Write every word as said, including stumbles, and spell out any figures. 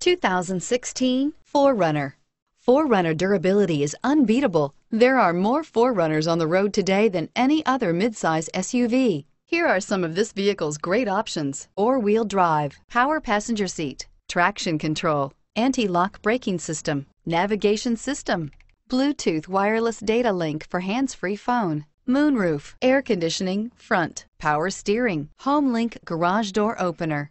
two thousand sixteen four runner. four runner durability is unbeatable. There are more four runners on the road today than any other midsize S U V. Here are some of this vehicle's great options: four-wheel drive, power passenger seat, traction control, anti-lock braking system, navigation system, Bluetooth wireless data link for hands-free phone, moonroof, air conditioning, front, power steering, HomeLink garage door opener.